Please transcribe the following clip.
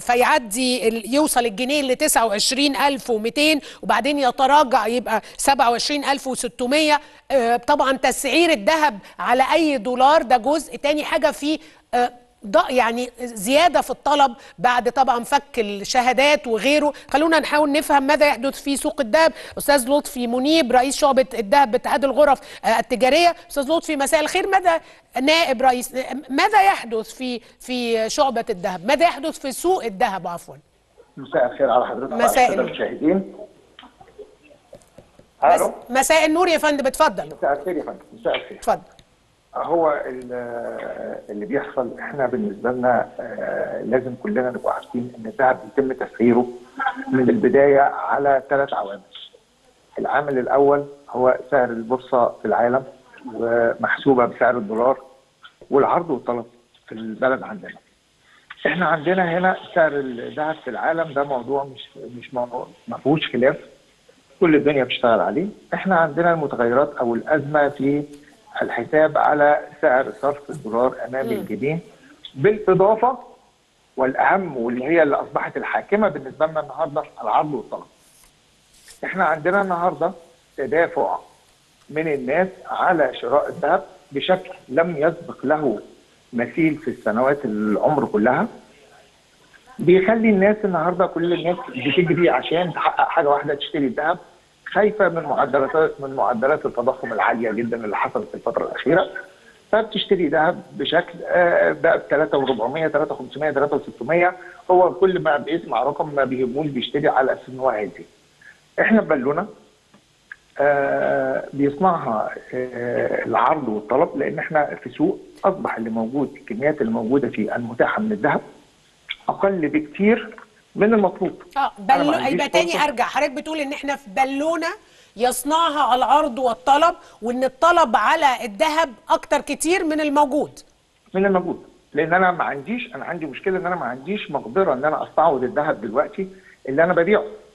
فيعدي يوصل الجنيه ل 29,200 وبعدين يتراجع يبقى 27,600. طبعا تسعير الذهب على اي دولار ده جزء تاني. حاجه في يعني زياده في الطلب بعد طبعا فك الشهادات وغيره. خلونا نحاول نفهم ماذا يحدث في سوق الذهب. استاذ لطفي منيب رئيس شعبه الذهب باتحاد الغرف التجاريه. استاذ لطفي مساء الخير. ماذا نائب رئيس ماذا يحدث في شعبه الذهب؟ ماذا يحدث في سوق الذهب عفوا؟ مساء الخير على حضرتك وعلى المشاهدين. مساء النور يا فندم. اتفضل. مساء الخير يا فندم. مساء الخير. اتفضل. هو اللي بيحصل احنا بالنسبه لنا لازم كلنا نبقى عارفين ان الذهب بيتم تسعيره من البدايه على ثلاث عوامل. العامل الاول هو سعر البورصه في العالم ومحسوبه بسعر الدولار والعرض والطلب في البلد عندنا. احنا عندنا هنا سعر الذهب في العالم ده موضوع مش موضوع ما فيهوش خلاف، كل الدنيا بتشتغل عليه. احنا عندنا المتغيرات او الازمه في الحساب على سعر صرف الدولار امام الجنيه، بالاضافه والاهم واللي هي اللي اصبحت الحاكمه بالنسبه لنا النهارده العرض والطلب. احنا عندنا النهارده تدافع من الناس على شراء الذهب بشكل لم يسبق له مثيل في السنوات العمر كلها، بيخلي الناس النهارده كل الناس بتجري عشان تحقق حاجه واحده، تشتري الذهب، خايفه من معدلات التضخم العاليه جدا اللي حصلت في الفتره الاخيره، فبتشتري ذهب بشكل بقى ب 3,400 3,500 3,600. هو كل ما بيسمع رقم ما بيهموش، بيشتري على اساس ان هو عادي. احنا بالونه بيصنعها العرض والطلب، لان احنا في سوق اصبح اللي موجود الكميات اللي موجوده فيه المتاحه من الذهب اقل بكتير من المطلوب. يبقى تاني ارجع، حضرتك بتقول ان احنا في بالونه يصنعها على العرض والطلب، وان الطلب على الذهب اكتر كتير من الموجود. لان انا ما عنديش، انا عندي مشكله ان انا ما عنديش مقدره ان انا استعوض الذهب دلوقتي اللي انا ببيعه.